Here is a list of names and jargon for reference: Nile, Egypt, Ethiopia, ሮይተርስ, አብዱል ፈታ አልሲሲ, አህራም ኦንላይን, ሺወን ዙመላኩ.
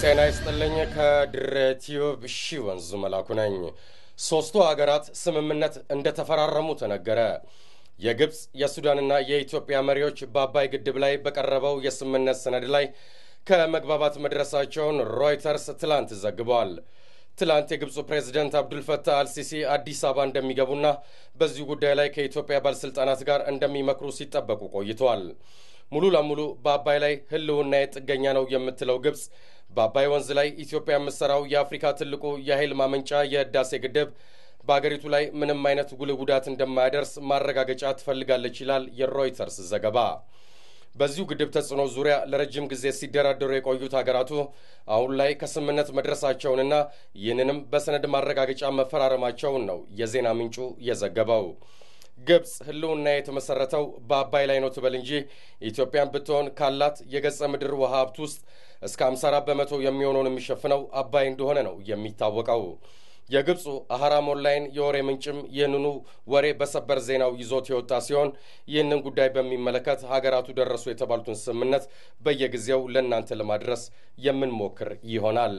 ጤና ይስጥልኝ ከድሬቲዩብ ሺወን ዙመላኩ ነኝ ሶስቱ አገራት ስምምነት እንደተፈራረሙ ተነገረ የግብጽ የሱዳንና የኢትዮጵያ መሪዎች በአባይ ግድብ ላይ በቀረበው የስምምነት ሰነድ ላይ ከመግባባት መድረሳቸውን ሮይተርስ ትላንት ዘግቧል ትላንት የግብጽ ፕሬዝዳንት አብዱል ፈታ አልሲሲ አዲስ አበባ እንደሚገቡና በዚህ ጉዳይ ላይ ከኢትዮጵያ ባለስልጣናት ጋር እንደሚመክሩ ሲጠበቁ ቆይቷል ሙሉ ለሙሉ በአባይ ላይ ህልውና የጥገኛ ነው የምትለው ግብጽ በአባይ ወንዝ ላይ ኢትዮጵያ መስራው የአፍሪካ ትልቁ የኃይል ማመንጫ የህዳሴ ግድብ በአገሪቱ ላይ ምንም አይነት ጉልህ ጉዳት እንደማያደርስ ማረጋገጫ ትፈልጋለች ይላል የሮይተርስ ዘገባ በዚሁ ግድብ ተጽዕኖ ዙሪያ ለረጅም ጊዜ ሲደራደሩ የቆዩት አገራቱ አሁን ላይ ከስምምነት መድረሳቸውንና ይህንንም በሰነድ ማረጋገጫ መፈራረማቸውን ነው የዜና ምንጩ የዘገበው ግብጽ ህልውና የተመሰረተው በአባይ ላይ ነው ትበል እንጂ ኢትዮጵያን ብትሆን ካላት የገጸ ምድር ውሃ ሀብት ውስጥ እስከ 54% የሚሆነውን የሚሸፍነው አባይ እንደሆነ ነው የሚታወቀው የግብጽ አህራም ኦንላይን የወሬ ምንጭም ይህንኑ ወሬ በሰበር ዜናው ይዞት የወጣ ሲሆን ይህንን ጉዳይ በሚመለከት ሀገራቱ ደረሱ የተባሉትን ስምምነት በየጊዜው ለእናንተ ለማድረስ የምንሞክር ይሆናል